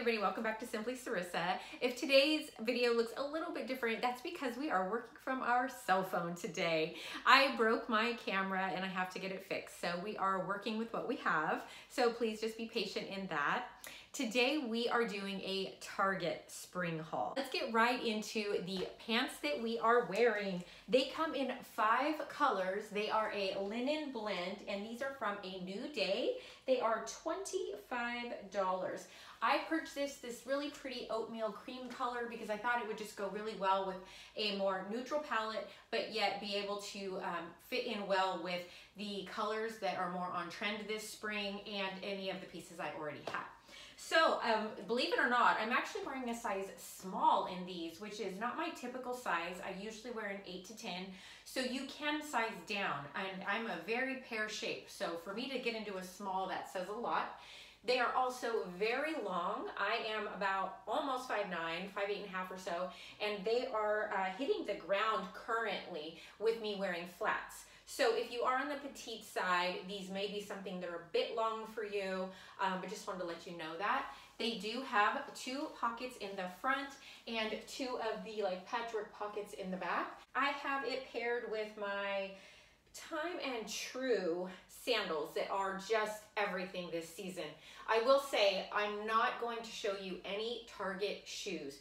everybody, welcome back to Simply Cerisa. If today's video looks a little bit different, that's because we are working from our cell phone today. I broke my camera and I have to get it fixed, so we are working with what we have, so please just be patient in that. Today we are doing a Target spring haul. Let's get right into the pants that we are wearing. They come in 5 colors. They are a linen blend and these are from A New Day. They are $25. I purchased this really pretty oatmeal cream color because I thought it would just go really well with a more neutral palette, but yet be able to fit in well with the colors that are more on trend this spring and any of the pieces I already have. So believe it or not, I'm actually wearing a size small in these, which is not my typical size. I usually wear an 8 to 10, so you can size down. And I'm a very pear shape, so for me to get into a small, that says a lot. They are also very long. I am about almost 5'9", 5'8" and a half or so, and they are hitting the ground currently with me wearing flats. So if you are on the petite side, these may be something that are a bit long for you, but just wanted to let you know that. They do have 2 pockets in the front and 2 of the like patchwork pockets in the back. I have it paired with my Time and True sandals that are just everything this season. I will say I'm not going to show you any Target shoes.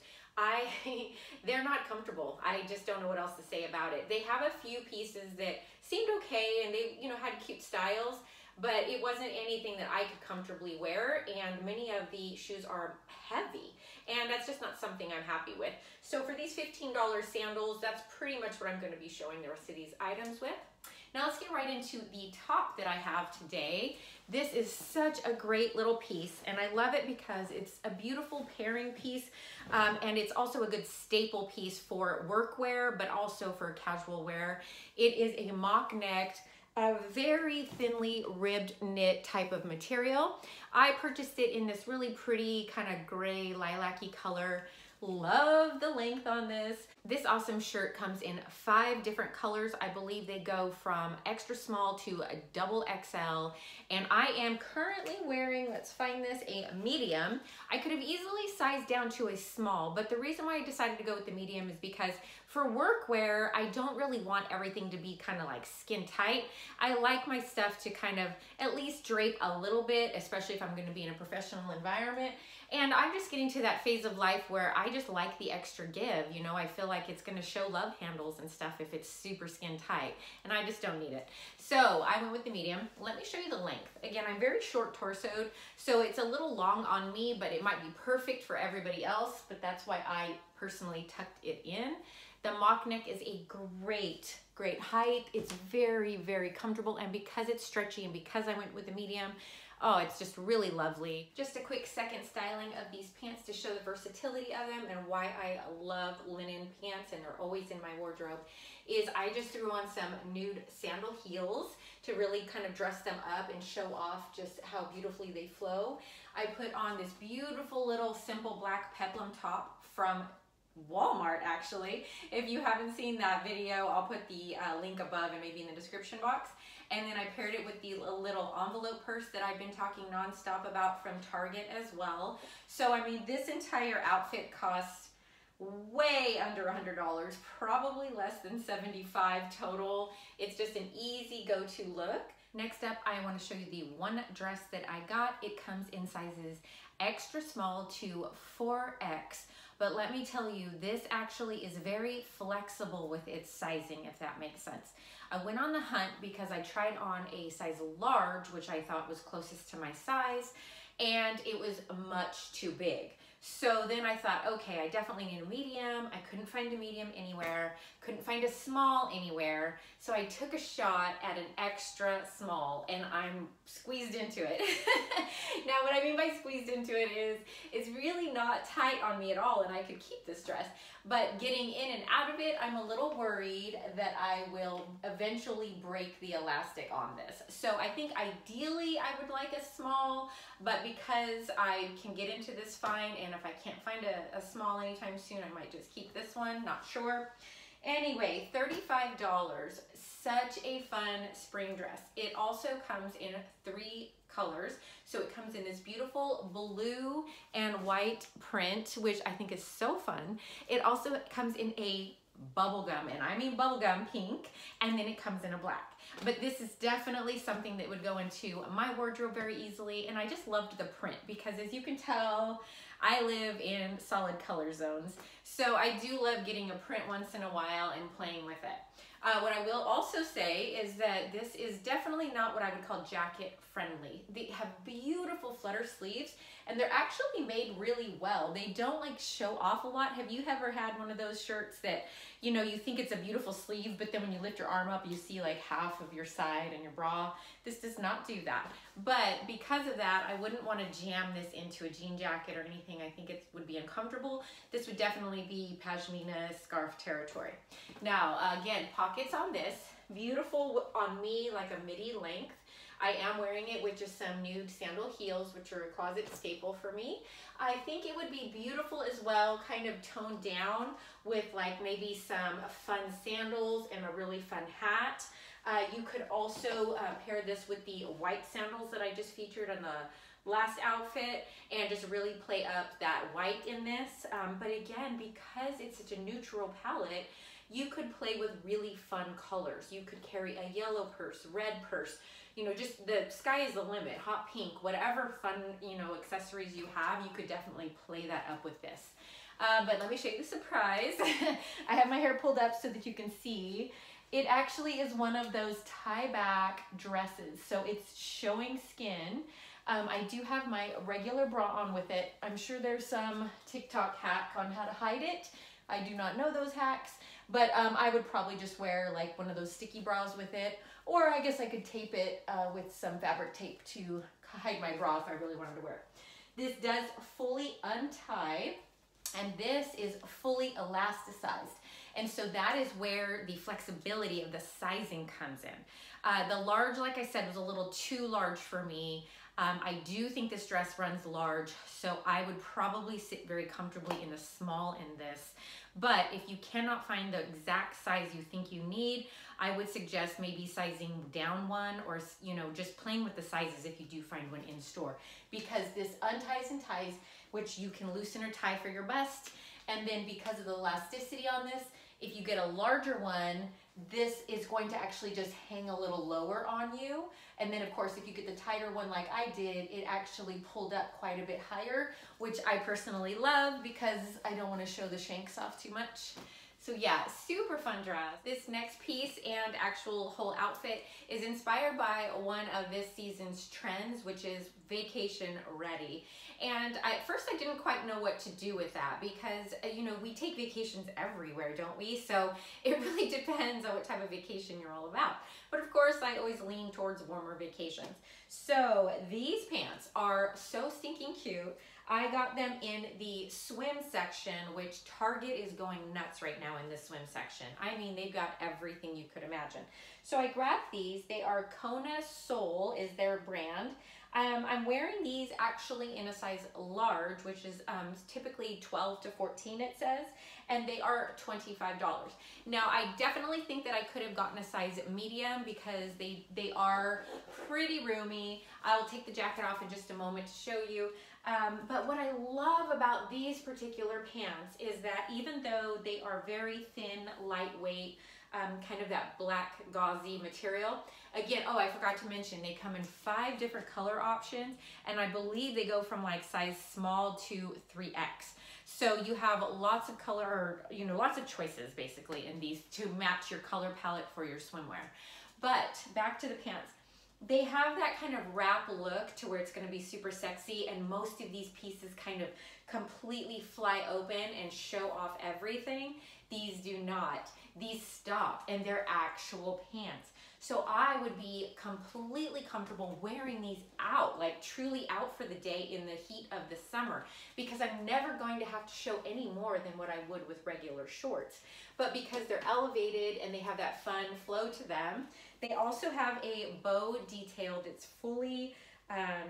They're not comfortable. I just don't know what else to say about it. They have a few pieces that seemed okay and they, you know, had cute styles, but it wasn't anything that I could comfortably wear, and many of the shoes are heavy and that's just not something I'm happy with. So for these $15 sandals, that's pretty much what I'm going to be showing the rest of these items with. Now let's get right into the top that I have today. This is such a great little piece and I love it because it's a beautiful pairing piece, and it's also a good staple piece for workwear but also for casual wear. It is a mock necked, a very thinly ribbed knit type of material. I purchased it in this really pretty kind of gray lilac-y color. Love the length on this. This awesome shirt comes in 5 different colors. I believe they go from extra small to a double XL, and I am currently wearing, let's find this, a medium. I could have easily sized down to a small, but the reason why I decided to go with the medium is because for workwear, I don't really want everything to be kind of like skin tight. I like my stuff to kind of at least drape a little bit, especially if I'm going to be in a professional environment. And I'm just getting to that phase of life where I just like the extra give. You know, I feel like it's going to show love handles and stuff if it's super skin tight, and I just don't need it. So I went with the medium. Let me show you the length. Again, I'm very short torsoed, so it's a little long on me, but it might be perfect for everybody else. But that's why I personally tucked it in. The mock neck is a great height. It's very comfortable, and because it's stretchy and because I went with the medium, oh, it's just really lovely. Just a quick second styling of these pants to show the versatility of them and why I love linen pants and they're always in my wardrobe is I just threw on some nude sandal heels to really kind of dress them up and show off just how beautifully they flow. I put on this beautiful little simple black peplum top from Walmart. Actually, if you haven't seen that video, I'll put the link above and maybe in the description box. And then I paired it with the little envelope purse that I've been talking nonstop about from Target as well. So I mean, this entire outfit costs way under $100, probably less than $75 total. It's just an easy go-to look. Next up, I want to show you the one dress that I got. It comes in sizes extra small to 4X. But let me tell you, this actually is very flexible with its sizing, if that makes sense. I went on the hunt because I tried on a size large, which I thought was closest to my size, and it was much too big. So then I thought, okay, I definitely need a medium. I couldn't find a medium anywhere, couldn't find a small anywhere. So I took a shot at an extra small and I'm squeezed into it. Now, what I mean by squeezed into it is it's really not tight on me at all and I could keep this dress, but getting in and out of it, I'm a little worried that I will eventually break the elastic on this. So I think ideally I would like a small, but because I can get into this fine, and if I can't find a small anytime soon, I might just keep this one, not sure. Anyway, $35, such a fun spring dress. It also comes in 3 colors. So it comes in this beautiful blue and white print, which I think is so fun. It also comes in a bubblegum, and I mean bubblegum pink, and then it comes in a black. But this is definitely something that would go into my wardrobe very easily, and I just loved the print because, as you can tell, I live in solid color zones. So I do love getting a print once in a while and playing with it. What I will also say is that this is definitely not what I would call jacket friendly. They have beautiful flutter sleeves, and they're actually made really well. They don't like show off a lot. Have you ever had one of those shirts that, you know, you think it's a beautiful sleeve, but then when you lift your arm up, you see like half of your side and your bra? This does not do that. But because of that, I wouldn't want to jam this into a jean jacket or anything. I think it would be uncomfortable. This would definitely be pashmina scarf territory. Now, again, pockets on this, beautiful on me, like a midi length. I am wearing it with just some nude sandal heels, which are a closet staple for me. I think it would be beautiful as well, kind of toned down with like maybe some fun sandals and a really fun hat. You could also pair this with the white sandals that I just featured on the last outfit and just really play up that white in this. But again, because it's such a neutral palette, you could play with really fun colors. You could carry a yellow purse, red purse, you know, just the sky is the limit, hot pink, whatever fun, you know, accessories you have, you could definitely play that up with this. But let me show you the surprise. I have my hair pulled up so that you can see. It actually is one of those tie back dresses. So it's showing skin. I do have my regular bra on with it. I'm sure there's some TikTok hack on how to hide it. I do not know those hacks, but I would probably just wear like one of those sticky bras with it, or I guess I could tape it with some fabric tape to hide my bra if I really wanted to wear it. This does fully untie, and this is fully elasticized. And so that is where the flexibility of the sizing comes in. The large, like I said, was a little too large for me. I do think this dress runs large, so I would probably sit very comfortably in a small in this. But if you cannot find the exact size you think you need, I would suggest maybe sizing down one, or, you know, just playing with the sizes if you do find one in store. Because this unties and ties, which you can loosen or tie for your bust. And then because of the elasticity on this, if you get a larger one, this is going to actually just hang a little lower on you. And then of course, if you get the tighter one like I did, it actually pulled up quite a bit higher, which I personally love because I don't want to show the shanks off too much. So yeah, super fun dress. This next piece and actual whole outfit is inspired by one of this season's trends, which is vacation ready. And at first I didn't quite know what to do with that because, you know, we take vacations everywhere, don't we? So it really depends on what type of vacation you're all about. But of course, I always lean towards warmer vacations. So these pants are so stinking cute. I got them in the swim section, which Target is going nuts right now in the swim section. I mean, they've got everything you could imagine. So I grabbed these. They are Kona Soul is their brand. I'm wearing these actually in a size large, which is typically 12 to 14, it says, and they are $25. Now, I definitely think that I could have gotten a size medium because they are pretty roomy. I will take the jacket off in just a moment to show you. But what I love about these particular pants is that even though they are very thin, lightweight, kind of that black gauzy material, again, oh, I forgot to mention, they come in 5 different color options, and I believe they go from like size small to 3X. So you have lots of color, you know, lots of choices basically in these to match your color palette for your swimwear. But back to the pants. They have that kind of wrap look to where it's going to be super sexy, and most of these pieces kind of completely fly open and show off everything. These do not. These stop, and they're actual pants. So I would be completely comfortable wearing these out, like truly out for the day in the heat of the summer, because I'm never going to have to show any more than what I would with regular shorts. But because they're elevated and they have that fun flow to them, they also have a bow detailed. It's fully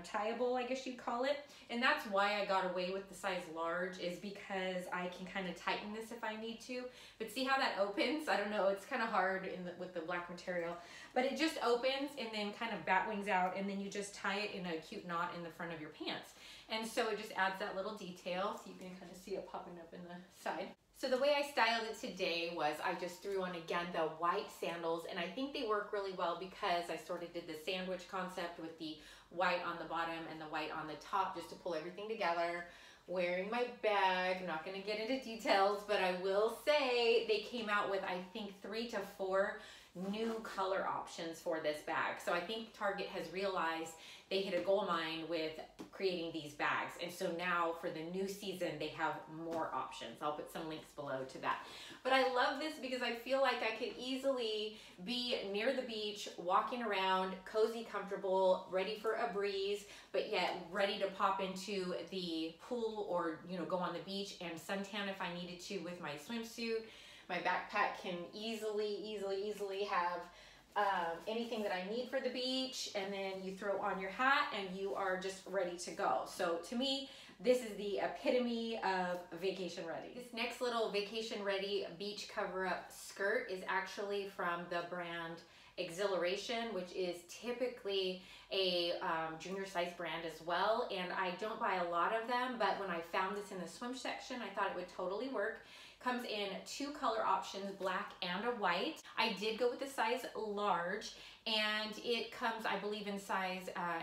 tieable, I guess you'd call it. And that's why I got away with the size large, is because I can kind of tighten this if I need to. But see how that opens? I don't know, it's kind of hard in the, with the black material. But it just opens and then kind of bat wings out, and then you just tie it in a cute knot in the front of your pants. And so it just adds that little detail, so you can kind of see it popping up in the side. So the way I styled it today was I just threw on again the white sandals, and I think they work really well because I sort of did the sandwich concept with the white on the bottom and the white on the top just to pull everything together. Wearing my bag, I'm not gonna get into details, but I will say they came out with, I think, 3 to 4 new color options for this bag. So I think Target has realized they hit a gold mine with creating these bags. And so now for the new season, they have more options. I'll put some links below to that. But I love this because I feel like I could easily be near the beach, walking around, cozy, comfortable, ready for a breeze, but yet ready to pop into the pool or, you know, go on the beach and suntan if I needed to with my swimsuit. My backpack can easily have anything that I need for the beach, and then you throw on your hat and you are just ready to go. So to me, this is the epitome of vacation ready. This next little vacation ready beach cover-up skirt is actually from the brand Exhilaration, which is typically a junior size brand as well, and I don't buy a lot of them, but when I found this in the swim section, I thought it would totally work. Comes in 2 color options, black and a white. I did go with the size large, and it comes, I believe, in size, I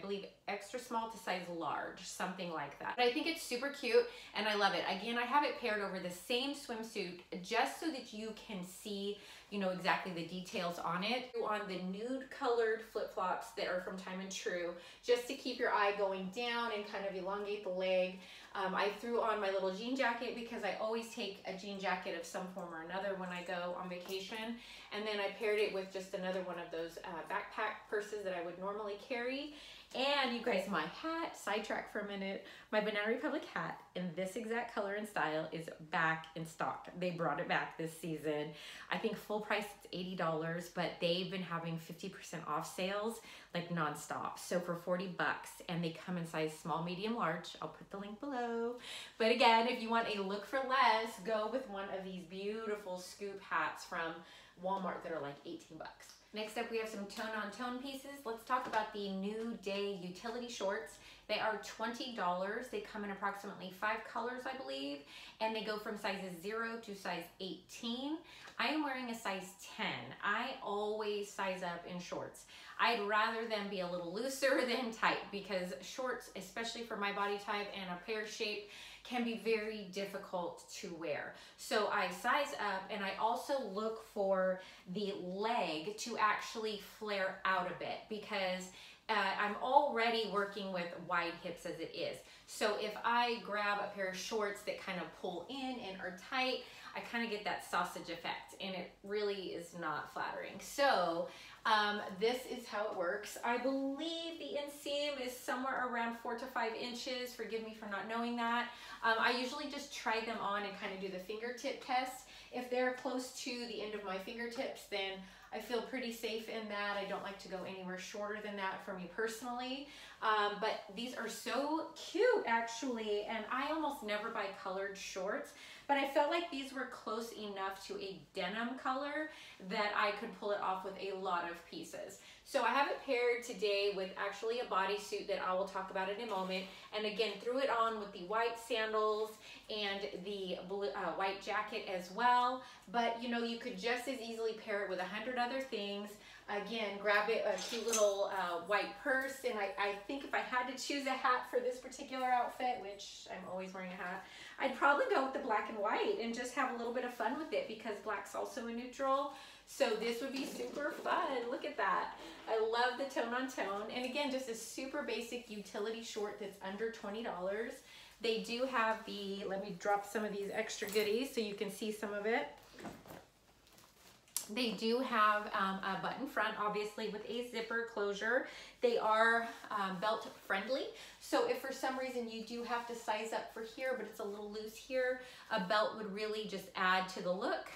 believe extra small to size large, something like that. But I think it's super cute, and I love it. Again, I have it paired over the same swimsuit just so that you can see, you know, exactly the details on it. On the nude colored flip-flops that are from Time and True, just to keep your eye going down and kind of elongate the leg. I threw on my little jean jacket because I always take a jean jacket of some form or another when I go on vacation. And then I paired it with just another one of those backpack purses that I would normally carry. And you guys, my hat, sidetrack for a minute, my Banana Republic hat in this exact color and style is back in stock. They brought it back this season. I think full price it's $80, but they've been having 50% off sales like nonstop. So for $40, and they come in size small, medium, large. I'll put the link below. But again, if you want a look for less, go with one of these beautiful scoop hats from Walmart that are like $18. Next up, we have some tone-on-tone pieces. Let's talk about the New Day utility shorts. They are $20. They come in approximately 5 colors, I believe, and they go from sizes 0 to size 18. I am wearing a size 10. I always size up in shorts. I'd rather them be a little looser than tight, because shorts, especially for my body type and a pear shape, can be very difficult to wear. So I size up, and I also look for the leg to actually flare out a bit, because I'm already working with wide hips as it is. So if I grab a pair of shorts that kind of pull in and are tight, I kind of get that sausage effect, and it really is not flattering. So this is how it works. I believe the inseam is somewhere around 4 to 5 inches. Forgive me for not knowing that. I usually just try them on and kind of do the fingertip test. If they're close to the end of my fingertips, then I feel pretty safe in that. I don't like to go anywhere shorter than that for me personally. But these are so cute, actually, and I almost never buy colored shorts, but I felt like these were close enough to a denim color that I could pull it off with a lot of pieces. So I have it paired today with actually a bodysuit that I will talk about in a moment. And again, threw it on with the white sandals and the blue, white jacket as well. But you know, you could just as easily pair it with 100 other things. Again, grab it a cute little white purse. And I think if I had to choose a hat for this particular outfit, which I'm always wearing a hat, I'd probably go with the black and white and just have a little bit of fun with it, because black's also a neutral. So this would be super fun. Look at that. I love the tone on tone. And again, just a super basic utility short that's under $20. They do have the, let me drop some of these extra goodies so you can see some of it. They do have a button front, obviously, with a zipper closure. They are belt friendly. So if for some reason you do have to size up for here, but it's a little loose here, a belt would really just add to the look.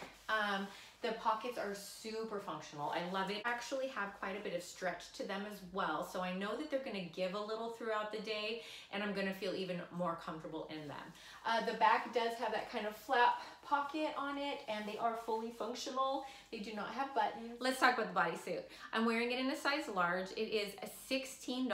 The pockets are super functional. I love it. Actually have quite a bit of stretch to them as well, so I know that they're going to give a little throughout the day, and I'm going to feel even more comfortable in them. The back does have that kind of flap pocket on it, and they are fully functional. They do not have buttons. Let's talk about the bodysuit. I'm wearing it in a size large. It is $16.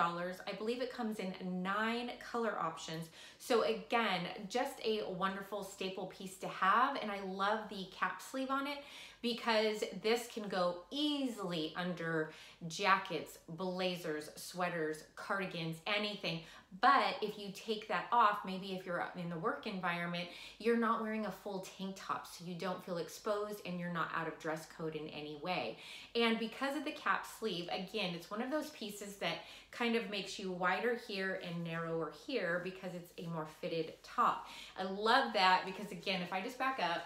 I believe it comes in 9 color options. So again, just a wonderful staple piece to have, and I love the cap sleeve on it because this can go easily under jackets, blazers, sweaters, cardigans, anything. But if you take that off, maybe if you're in the work environment, you're not wearing a full tank top, so you don't feel exposed and you're not out of dress code in any way. And because of the cap sleeve, again, it's one of those pieces that kind of makes you wider here and narrower here because it's a more fitted top. I love that because, again, if I just back up,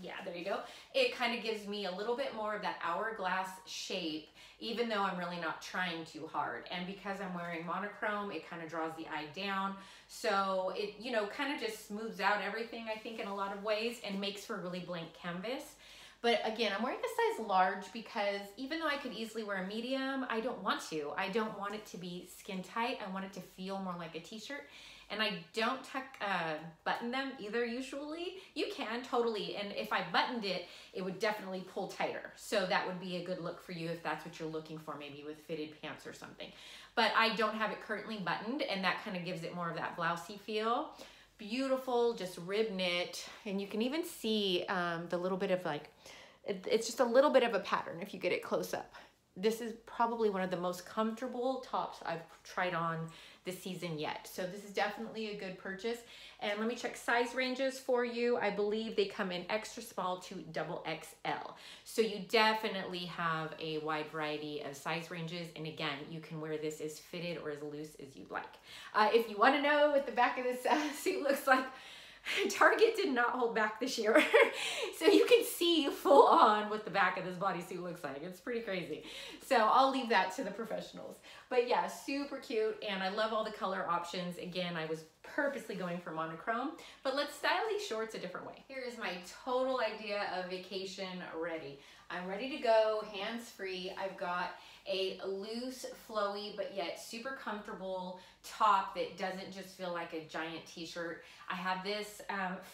yeah, there you go. It kind of gives me a little bit more of that hourglass shape, even though I'm really not trying too hard. And because I'm wearing monochrome, it kind of draws the eye down. So it, you know, kind of just smooths out everything, I think, in a lot of ways, and makes for really blank canvas. But again, I'm wearing a size large because even though I could easily wear a medium, I don't want to. I don't want it to be skin tight. I want it to feel more like a t-shirt. And I don't button them either usually. You can, totally. And if I buttoned it, it would definitely pull tighter. So that would be a good look for you if that's what you're looking for, maybe with fitted pants or something. But I don't have it currently buttoned, and that kind of gives it more of that blousey feel. Beautiful, just rib knit. And you can even see the little bit of like, it's just a little bit of a pattern if you get it close up. This is probably one of the most comfortable tops I've tried on this season yet. So this is definitely a good purchase. And let me check size ranges for you. I believe they come in extra small to XXL. So you definitely have a wide variety of size ranges. And again, you can wear this as fitted or as loose as you'd like. If you want to know what the back of this suit looks like, Target did not hold back this year. So you can see full on what the back of this bodysuit looks like. It's pretty crazy. So I'll leave that to the professionals. But yeah, super cute, and I love all the color options. Again, I was purposely going for monochrome, but let's style these shorts a different way. Here is my total idea of vacation ready. I'm ready to go, hands-free. I've got a loose, flowy, but yet super comfortable top that doesn't just feel like a giant t-shirt. I have this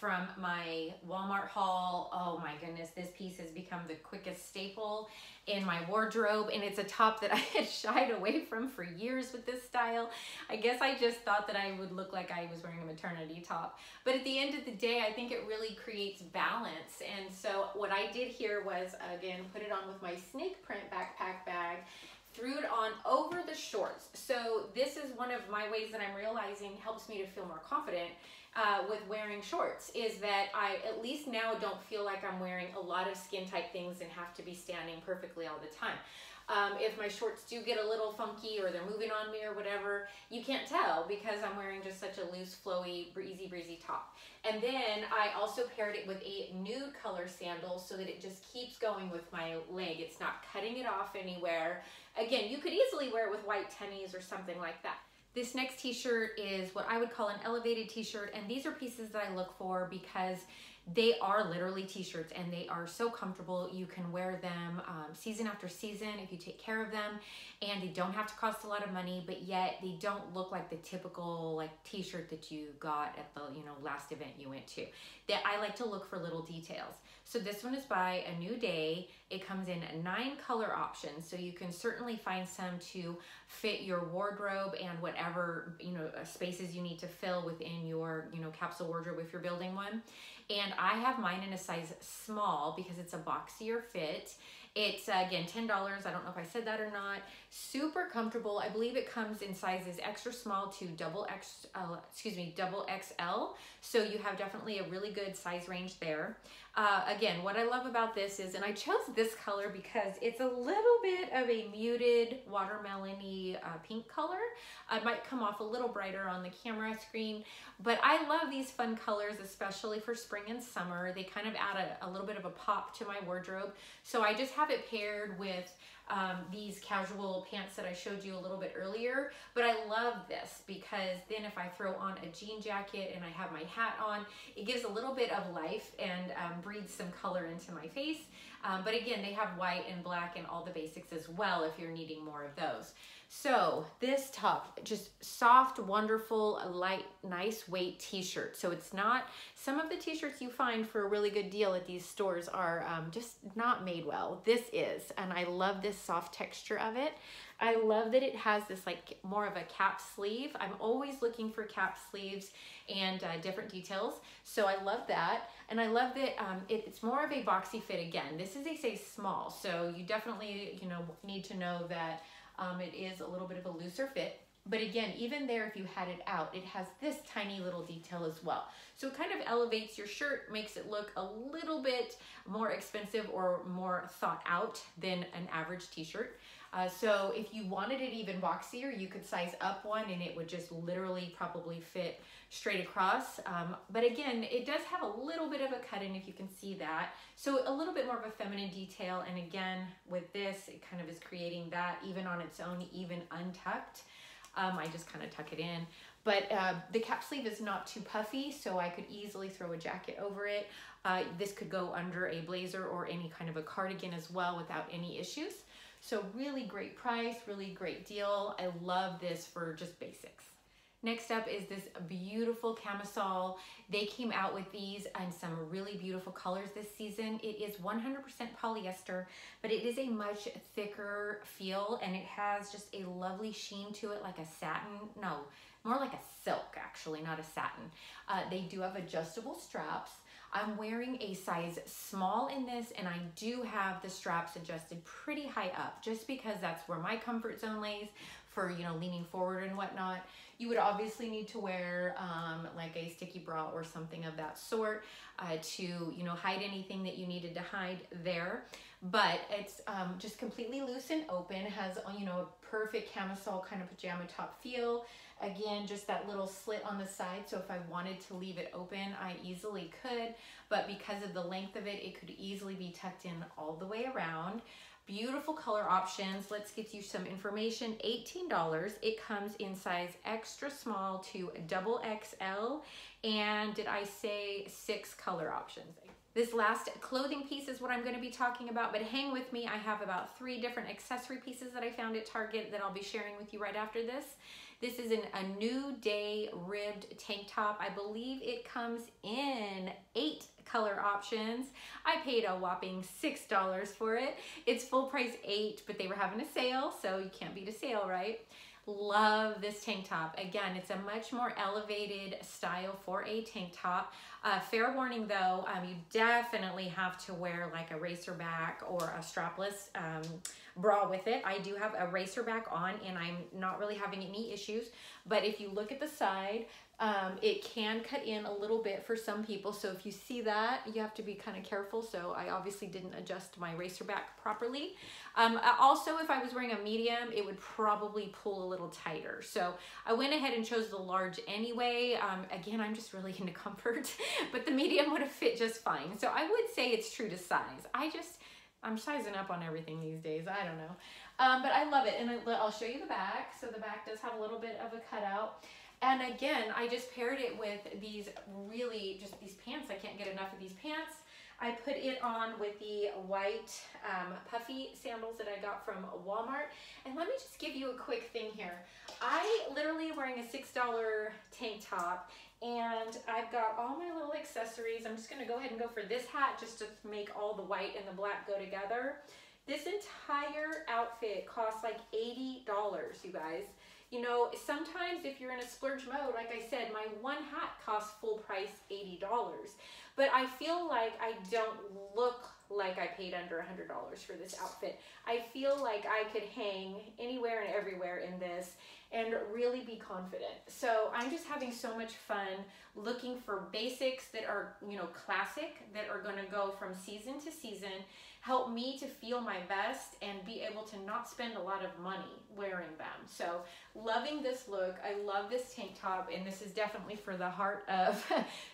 from my Walmart haul. Oh my goodness, this piece has become the quickest staple in my wardrobe, and it's a top that I had shied away from for years with this style. I guess I just thought that I would look like I was wearing a maternity top. But at the end of the day, I think it really creates balance. And so what I did here was, again, put it on with my snake print backpack bag, threw it on over the shorts. So this is one of my ways that I'm realizing helps me to feel more confident with wearing shorts, is that I at least now don't feel like I'm wearing a lot of skin tight things and have to be standing perfectly all the time. If my shorts do get a little funky or they're moving on me or whatever, you can't tell because I'm wearing just such a loose, flowy, breezy top. And then I also paired it with a nude color sandal so that it just keeps going with my leg. It's not cutting it off anywhere. Again, you could easily wear it with white tennies or something like that. This next t-shirt is what I would call an elevated t-shirt, and these are pieces that I look for because they are literally t-shirts and they are so comfortable. You can wear them season after season if you take care of them, and they don't have to cost a lot of money, but yet they don't look like the typical like t-shirt that you got at the, you know, last event you went to. That I like to look for little details. So this one is by A New Day. It comes in 9 color options, so you can certainly find some to fit your wardrobe and whatever, you know, spaces you need to fill within your, you know, capsule wardrobe if you're building one. And I have mine in a size small because it's a boxier fit. It's, again, $10. I don't know if I said that or not. Super comfortable. I believe it comes in sizes extra small to double XL. So you have definitely a really good size range there. Again, what I love about this is, and I chose this color because it's a little bit of a muted watermelon-y pink color. It might come off a little brighter on the camera screen, but I love these fun colors, especially for spring and summer. They kind of add a little bit of a pop to my wardrobe. So I just have it paired with these casual pants that I showed you a little bit earlier. But I love this because then if I throw on a jean jacket and I have my hat on, it gives a little bit of life and breathes some color into my face. But again, they have white and black and all the basics as well if you're needing more of those. So this top, just soft, wonderful, light, nice weight t-shirt. So it's not, some of the t-shirts you find for a really good deal at these stores are just not made well. This is, and I love this soft texture of it. I love that it has this like more of a cap sleeve. I'm always looking for cap sleeves and different details. So I love that. And I love that it's more of a boxy fit again. This is a size small. So you definitely, you know, need to know that it is a little bit of a looser fit. But again, even there, if you had it out, it has this tiny little detail as well. So it kind of elevates your shirt, makes it look a little bit more expensive or more thought out than an average t-shirt. So if you wanted it even boxier, you could size up one and it would just literally probably fit straight across. But again, it does have a little bit of a cut in, if you can see that. So a little bit more of a feminine detail. And again, with this, it kind of is creating that even on its own, even untucked. I just kind of tuck it in. But the cap sleeve is not too puffy, so I could easily throw a jacket over it. This could go under a blazer or any kind of a cardigan as well without any issues. So really great price, really great deal. I love this for just basics. Next up is this beautiful camisole. They came out with these in some really beautiful colors this season. It is 100% polyester, but it is a much thicker feel and it has just a lovely sheen to it, like a satin, no, more like a silk actually, not a satin. They do have adjustable straps. I'm wearing a size small in this and I do have the straps adjusted pretty high up just because that's where my comfort zone lays for, you know, leaning forward and whatnot. You would obviously need to wear like a sticky bra or something of that sort to, you know, hide anything that you needed to hide there. But it's just completely loose and open, has, you know, a perfect camisole kind of pajama top feel. Again, just that little slit on the side, so if I wanted to leave it open, I easily could, but because of the length of it, it could easily be tucked in all the way around. Beautiful color options. Let's get you some information. $18. It comes in size extra small to double XL, and did I say 6 color options? This last clothing piece is what I'm going to be talking about, but hang with me. I have about 3 different accessory pieces that I found at Target that I'll be sharing with you right after this. This is a New Day ribbed tank top. I believe it comes in 8 color options. I paid a whopping $6 for it. It's full price 8, but they were having a sale, so you can't beat a sale, right? Love this tank top. Again, it's a much more elevated style for a tank top. Fair warning though, you definitely have to wear like a racer back or a strapless bra with it. I do have a racer back on and I'm not really having any issues, but if you look at the side, it can cut in a little bit for some people. So if you see that, you have to be kind of careful. So I obviously didn't adjust my racer back properly. Also, if I was wearing a medium, it would probably pull a little tighter. So I went ahead and chose the large anyway. Again, I'm just really into comfort, but the medium would have fit just fine. So I would say it's true to size. I'm sizing up on everything these days. I don't know. But I love it. And I'll show you the back. So the back does have a little bit of a cutout. And again, I just paired it with these really, just these pants. I can't get enough of these pants. I put it on with the white puffy sandals that I got from Walmart. And let me just give you a quick thing here. I literally am wearing a $6 tank top and I've got all my little accessories. I'm just gonna go ahead and go for this hat just to make all the white and the black go together. This entire outfit costs like $80, you guys. You know, sometimes if you're in a splurge mode, like I said, my one hat costs full price $80, but I feel like I don't look like I paid under $100 for this outfit. I feel like I could hang anywhere and everywhere in this and really be confident. So I'm just having so much fun looking for basics that are, you know, classic, that are gonna go from season to season, help me to feel my best and be able to not spend a lot of money wearing them. So loving this look. I love this tank top, and this is definitely for the heart of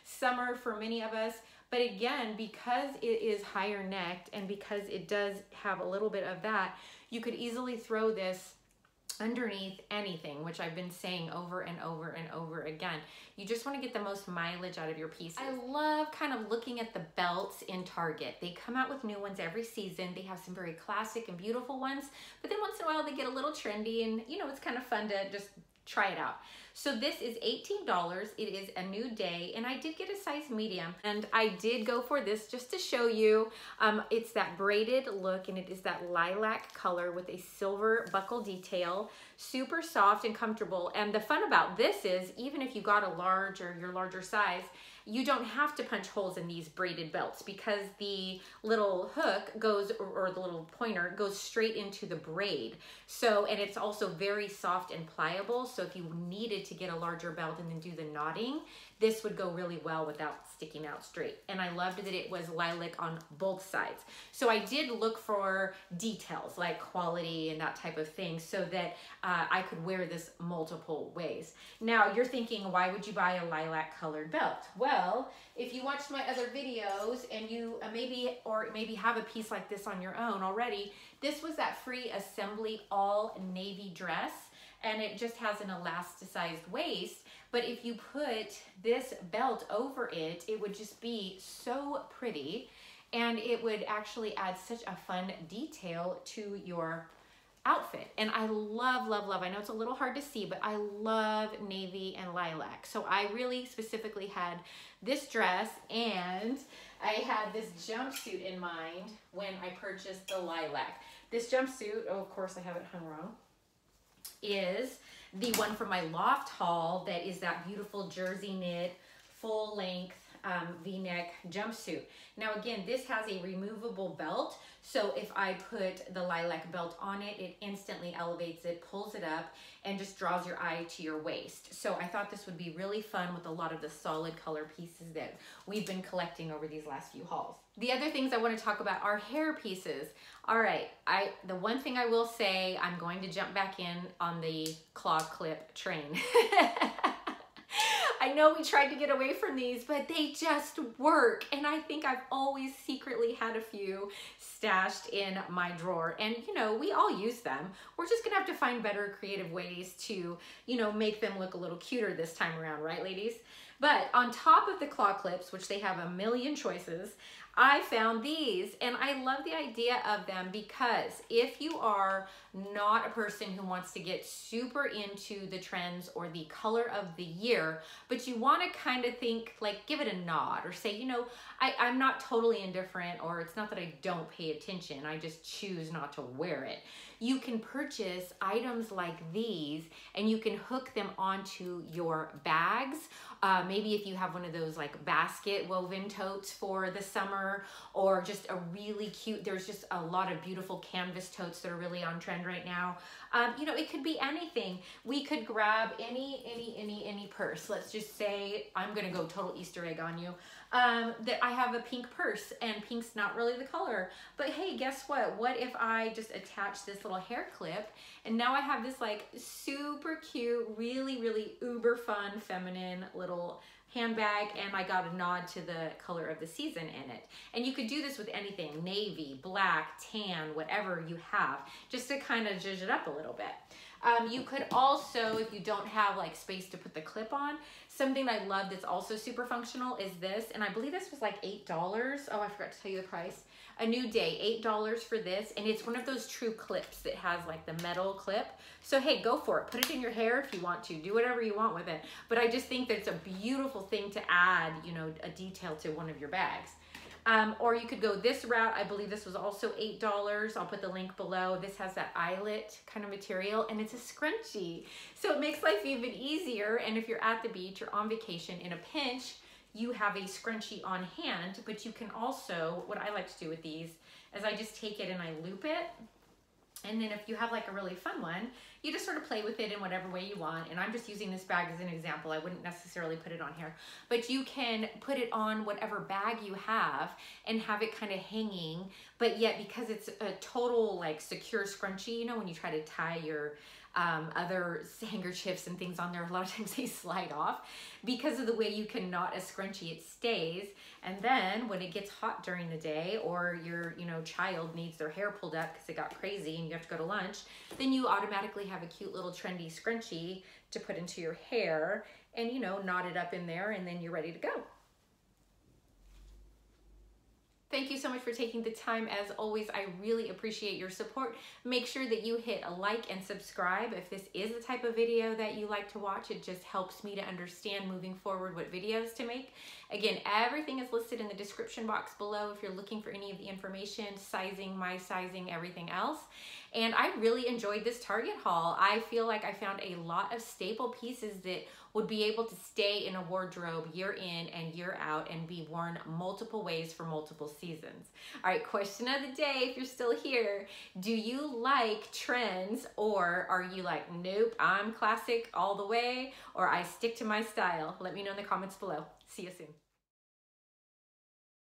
summer for many of us. just, but again, because it is higher necked and because it does have a little bit of that, you could easily throw this underneath anything, which I've been saying over and over and over again. You just want to get the most mileage out of your pieces. I love kind of looking at the belts in Target. They come out with new ones every season. They have some very classic and beautiful ones, but then once in a while they get a little trendy, and you know, it's kind of fun to just try it out. So this is $18. It is A New Day, and I did get a size medium, and I did go for this just to show you. It's that braided look, and it is that lilac color with a silver buckle detail. Super soft and comfortable. And the fun about this is, even if you got a large or your larger size, you don't have to punch holes in these braided belts because the little hook goes, or the little pointer goes straight into the braid. So, and it's also very soft and pliable. So if you needed to get a larger belt and then do the knotting, this would go really well without sticking out straight. And I loved that it was lilac on both sides. So I did look for details like quality and that type of thing so that I could wear this multiple ways. Now you're thinking, why would you buy a lilac colored belt? Well, if you watched my other videos and you maybe have a piece like this on your own already, this was that Free Assembly all navy dress, and it just has an elasticized waist. But if you put this belt over it, it would just be so pretty, and it would actually add such a fun detail to your outfit. And I love, love, love, I know it's a little hard to see, but I love navy and lilac. So I really specifically had this dress, and I had this jumpsuit in mind when I purchased the lilac. This jumpsuit, oh, of course I have it hung wrong, is the one from my loft haul that is that beautiful jersey knit, full length V-neck jumpsuit. Now again, this has a removable belt, so if I put the lilac belt on it, it instantly elevates it, pulls it up, and just draws your eye to your waist. So I thought this would be really fun with a lot of the solid color pieces that we've been collecting over these last few hauls. The other things I want to talk about are hair pieces. All right, the one thing I will say, I'm going to jump back in on the claw clip train. I know we tried to get away from these, but they just work. And I think I've always secretly had a few stashed in my drawer. And you know, we all use them. We're just gonna have to find better creative ways to, you know, make them look a little cuter this time around, right, ladies? But on top of the claw clips, which they have a million choices, I found these, and I love the idea of them because if you are not a person who wants to get super into the trends or the color of the year, but you want to kind of think, like, give it a nod or say, you know, I'm not totally indifferent, or it's not that I don't pay attention, I just choose not to wear it. You can purchase items like these and you can hook them onto your bags. Maybe if you have one of those like basket woven totes for the summer, or just a really cute, there's just a lot of beautiful canvas totes that are really on trend right now. You know, it could be anything. We could grab any purse. Let's just say, I'm gonna go total Easter egg on you, that I have a pink purse, and pink's not really the color, but hey, guess what? What if I just attach this little hair clip, and now I have this like super cute, really, really uber fun, feminine little handbag, and I got a nod to the color of the season in it. And you could do this with anything, navy, black, tan, whatever you have, just to kind of jazz it up a little bit. You could also, if you don't have like space to put the clip on, something I love that's also super functional is this, and I believe this was like $8. Oh, I forgot to tell you the price. A New Day, $8 for this, and it's one of those true clips that has like the metal clip. So hey, go for it. Put it in your hair if you want to. Do whatever you want with it. But I just think that it's a beautiful thing to add, you know, a detail to one of your bags. Or you could go this route. I believe this was also $8. I'll put the link below. This has that eyelet kind of material, and it's a scrunchie. So it makes life even easier. And if you're at the beach or on vacation, in a pinch, you have a scrunchie on hand. But you can also, what I like to do with these is I just take it and I loop it. And then if you have like a really fun one, you just sort of play with it in whatever way you want. And I'm just using this bag as an example. I wouldn't necessarily put it on here, but you can put it on whatever bag you have and have it kind of hanging. But yet, because it's a total like secure scrunchie, you know, when you try to tie your other handkerchiefs and things on there, a lot of times they slide off because of the way you can knot a scrunchie, it stays. And then when it gets hot during the day, or your child needs their hair pulled up because it got crazy and you have to go to lunch, then you automatically have a cute little trendy scrunchie to put into your hair and knot it up in there, and then you're ready to go. Thank you so much for taking the time. As always, I really appreciate your support. Make sure that you hit a like and subscribe if this is the type of video that you like to watch. It just helps me to understand moving forward what videos to make. Again, everything is listed in the description box below if you're looking for any of the information, sizing, my sizing, everything else. And I really enjoyed this Target haul. I feel like I found a lot of staple pieces that would be able to stay in a wardrobe year in and year out and be worn multiple ways for multiple seasons. All right, question of the day, if you're still here, do you like trends, or are you like, nope, I'm classic all the way, or I stick to my style? Let me know in the comments below. See you soon.